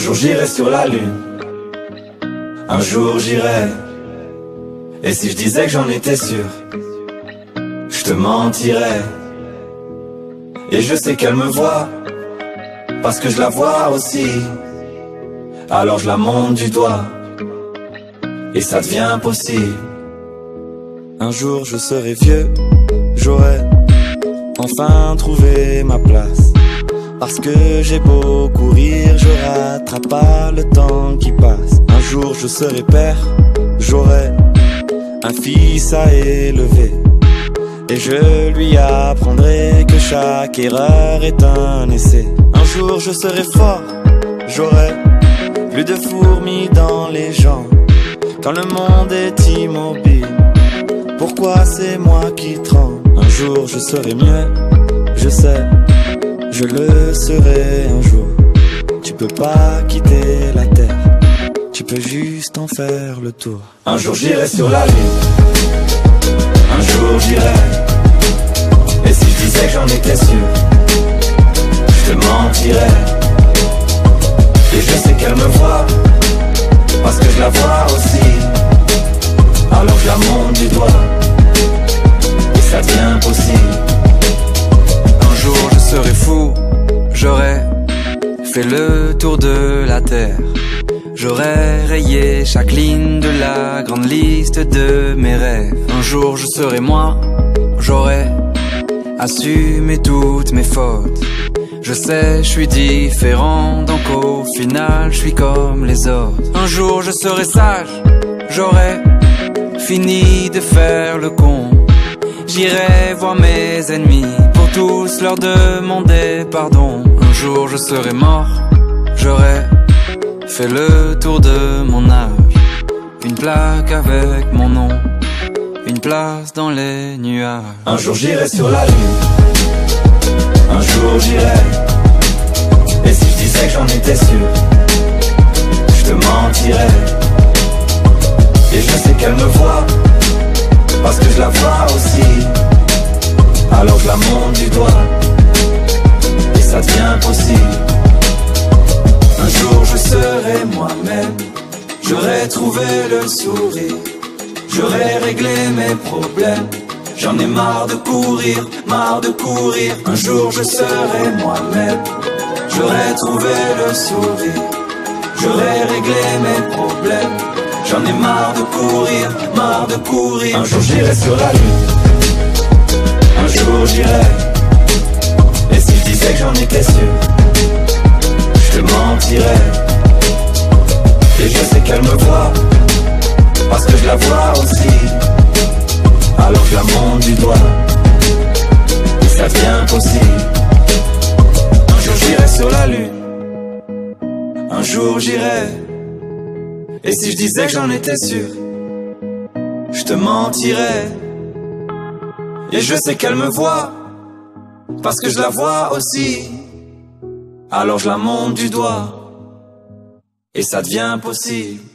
jour j'irai sur la lune, un jour j'irai. Et si je disais que j'en étais sûr, je te mentirais. Et je sais qu'elle me voit, parce que je la vois aussi. Alors je la monte du doigt, et ça devient possible. Un jour je serai vieux, j'aurai enfin trouvé ma place. Parce que j'ai beau courir, je rattrape pas le temps qui passe. Un jour je serai père, j'aurai un fils à élever. Et je lui apprendrai que chaque erreur est un essai. Un jour je serai fort, j'aurai plus de fourmis dans les jambes. Quand le monde est immobile, pourquoi c'est moi qui tremble? Un jour je serai mieux, je sais, je le serai un jour. Tu peux pas quitter la terre, tu peux juste en faire le tour. Un jour j'irai sur la lune, un jour j'irai. Et si je disais que j'en étais sûr, je te mentirais. Et je sais qu'elle me voit, parce que je la vois aussi. Alors je la monte du doigt, et ça devient possible. Je serai fou, j'aurais fait le tour de la terre. J'aurais rayé chaque ligne de la grande liste de mes rêves. Un jour je serai moi, j'aurais assumé toutes mes fautes. Je sais, je suis différent, donc au final je suis comme les autres. Un jour je serai sage, j'aurais fini de faire le con. J'irai voir mes ennemis pour tous leur demander pardon. Un jour je serai mort, j'aurai fait le tour de mon âge. Une plaque avec mon nom, une place dans les nuages. Un jour j'irai sur la lune, un jour j'irai. Et si je disais que j'en étais sûr, je te mentirais. Et je sais qu'elle me voit, parce que je la vois aussi. Alors je la monte du doigt, et ça devient possible. Un jour je serai moi-même, j'aurai trouvé le sourire. J'aurai réglé mes problèmes, j'en ai marre de courir, marre de courir. Un jour je serai moi-même, j'aurai trouvé le sourire. J'aurai réglé mes problèmes, j'en ai marre de courir, marre de courir. Un jour j'irai sur la lune, un jour j'irai. Et si je disais que j'en étais sûr, je te mentirais. Et je sais qu'elle me voit, parce que je la vois aussi. Alors je la monte du doigt, et ça devient possible. Un jour j'irai sur la lune, un jour j'irai. Et si je disais que j'en étais sûr, je te mentirais. Et je sais qu'elle me voit, parce que je la vois aussi. Alors je la monte du doigt, et ça devient possible.